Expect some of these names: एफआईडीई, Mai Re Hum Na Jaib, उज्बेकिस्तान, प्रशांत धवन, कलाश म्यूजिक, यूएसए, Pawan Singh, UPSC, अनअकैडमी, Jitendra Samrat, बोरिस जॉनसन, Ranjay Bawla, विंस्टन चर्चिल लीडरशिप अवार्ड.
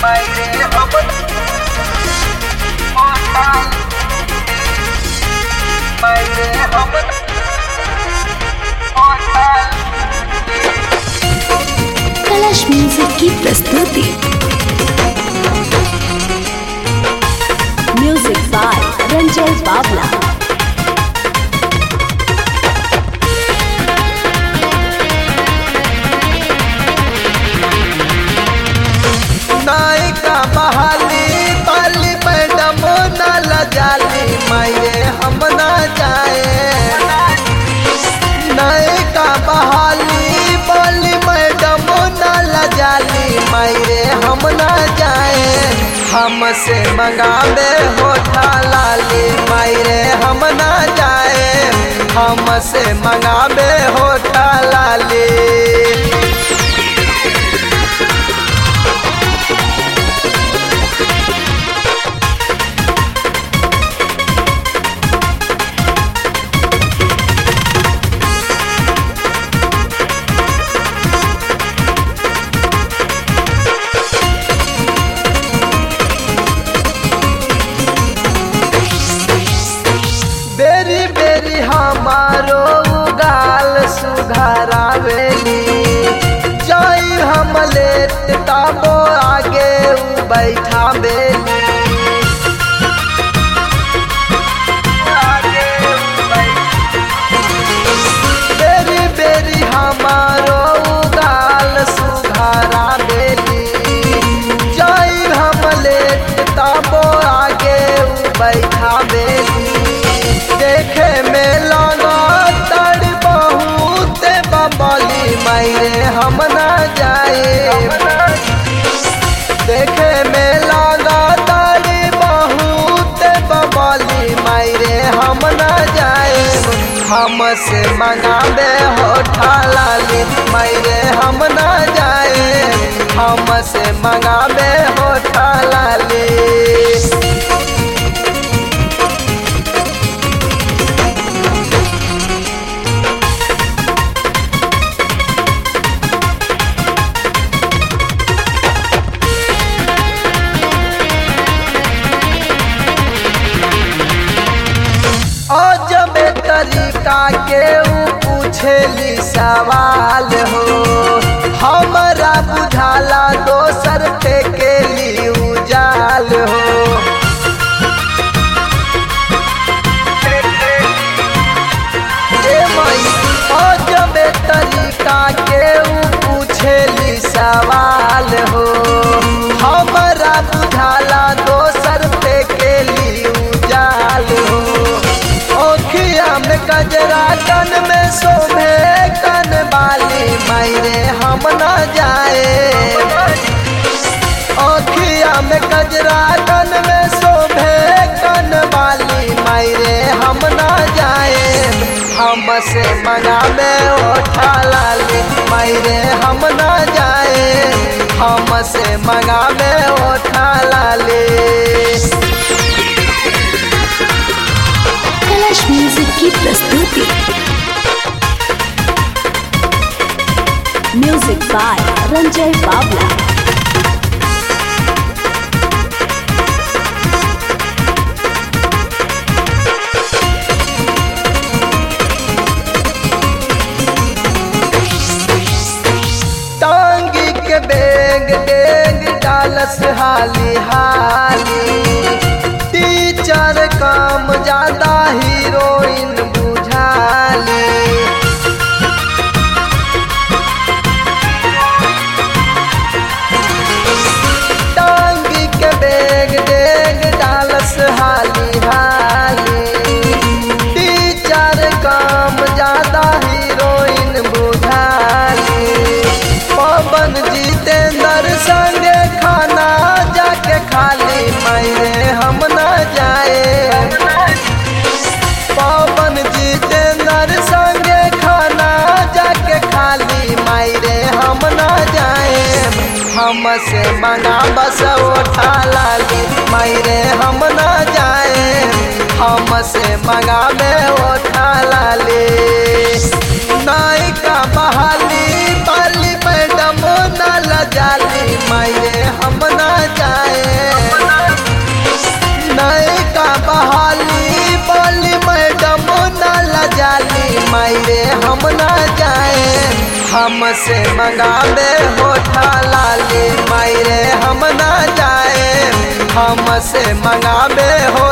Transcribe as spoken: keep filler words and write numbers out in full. कलाश म्यूजिक की प्रस्तुति music by Ranjay बावला। हमसे मंगावे होठा लाली माई रे हम ना जाए, हमसे मंगावे होठा लाली। हमारो गाल सुधरावेली जय हम लेते तबो आगे बैठावेली बेरी बेरी हमारो गाल सुधरावेली जय हम लेते तबो आगे बैठावेली। देखे में लगा तड़ बहुत बबली माई रे हम ना जाए, देखे में लगा तड़ बहुत बबली माई रे हम ना जाए, हमसे मंगावे होठा लाली माई रे हम ना जाए, हमसे मंगावे होठा लाली। तरीका के पूछेली सवाल हो हमारा बुझाला दोसर के लिए उजाल हो, जब तरीका के पूछेली सवाल हो हमारा बुझाला दोसर के लिए उजाल हो। कजरा कन में शोभे कन वाली माई रे हम ना जाए, ओखिया में कजरा कन में शोभे कन वाली माई रे हम ना जाए, हमसे मंगावे होठा लाली माई रे हम ना जाए, हमसे मंगावे होठा लाली। कलाश म्यूजिक की प्रस्तुति म्यूजिक बाय रंजय बावला। टांगी के बेग डेग डालस हाली हाली टीचर काम ज्यादा हीरोइन बुझाले, टांगी के बेग डेग डालस हाली हाली टीचर काम ज्यादा हीरोइन बुझाले। पवन जितेंद्र संगे खाना जाके खाली माई रे हम ना जाए, पवन जितेंद्र संगे खाना जाके खाली माई रे हम ना जाए, हमसे मंगावस होठा लाली माई रे हम ना जाए, हमसे मंगावे होठा लाली। नायिका बहाली पाली मैडम ना लजाली माई रे हम ना जाली मायरे हम ना जाए, हमसे मंगावे होठा लाली मायरे हम ना जाए, हमसे मंगावे हो